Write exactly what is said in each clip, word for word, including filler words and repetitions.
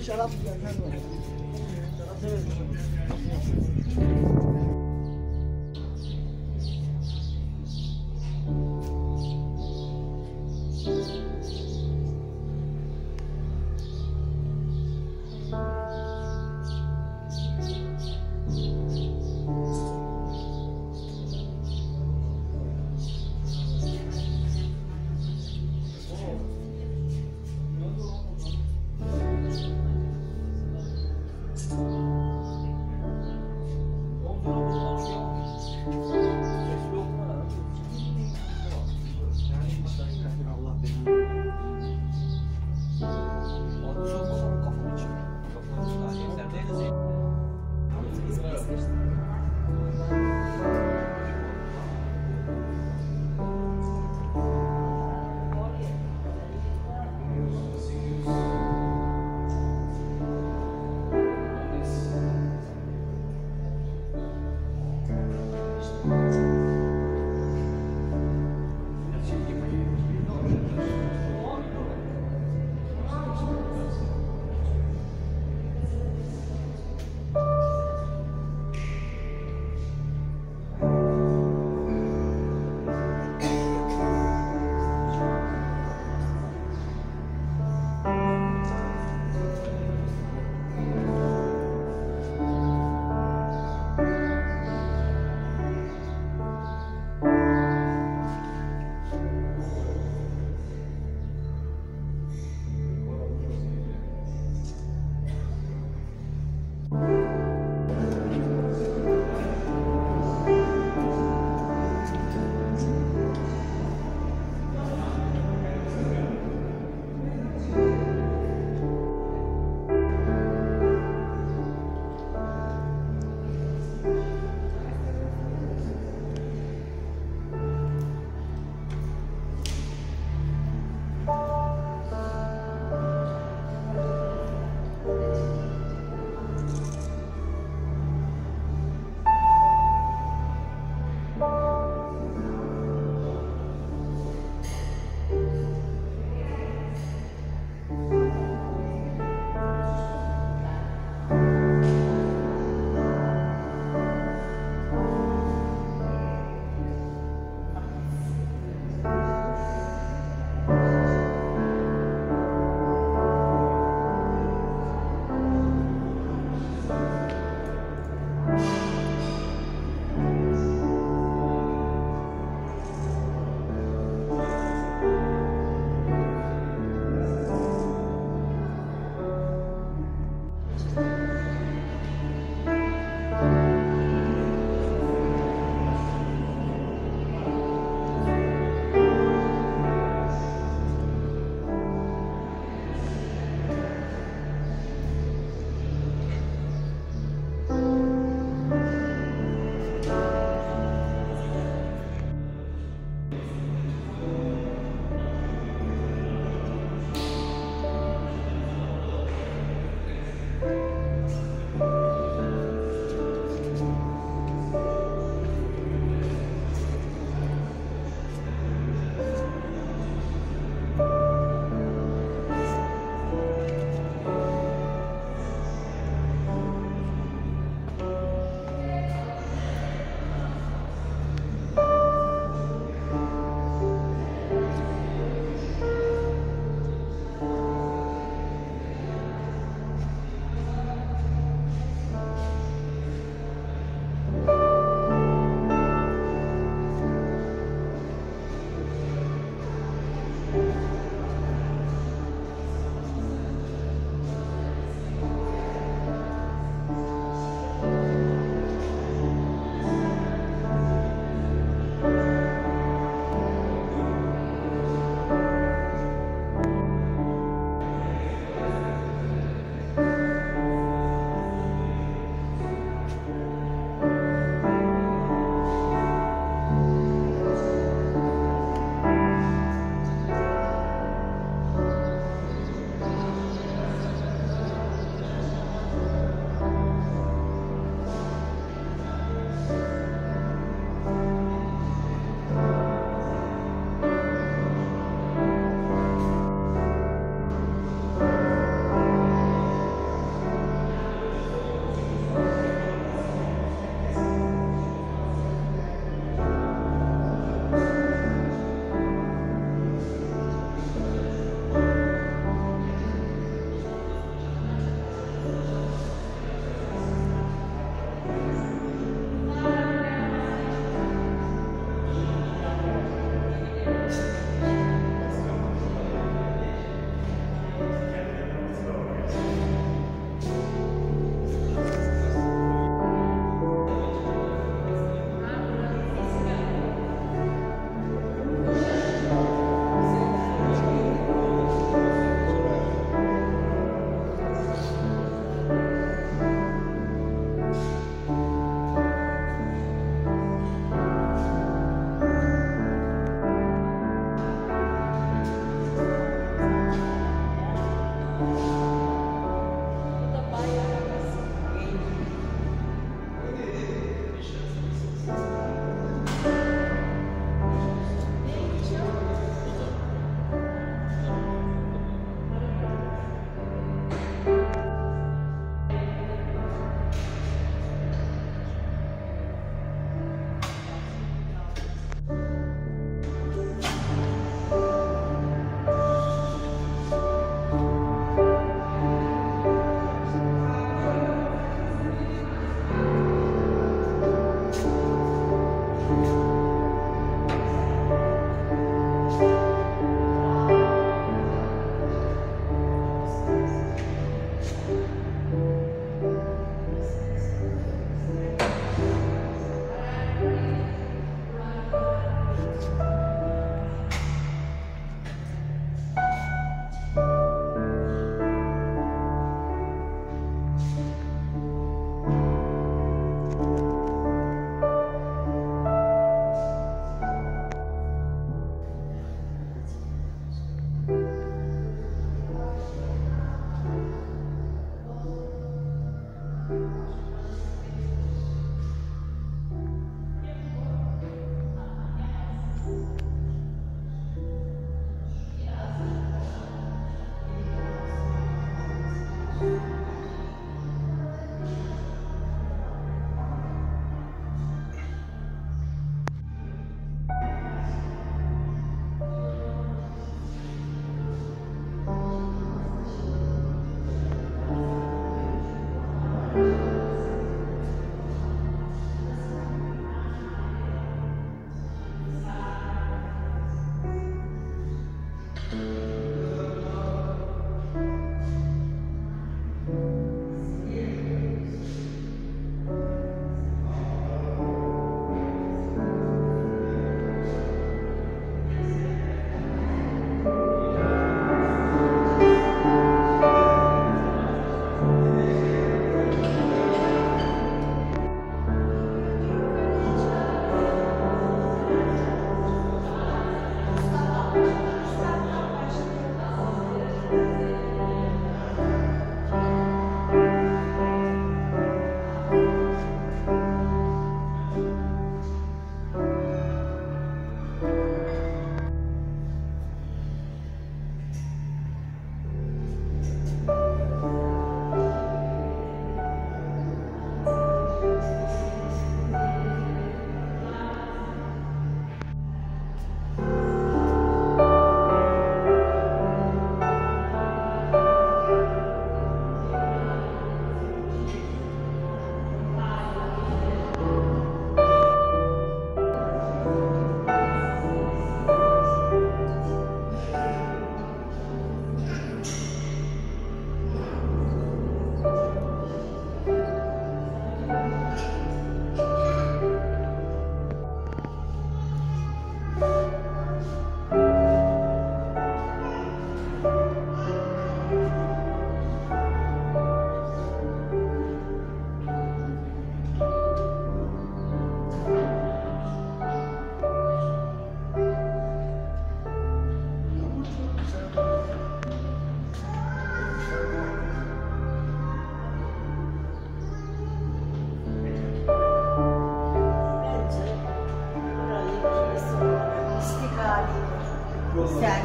Shut up. Allah benim.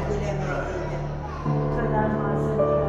Thank you.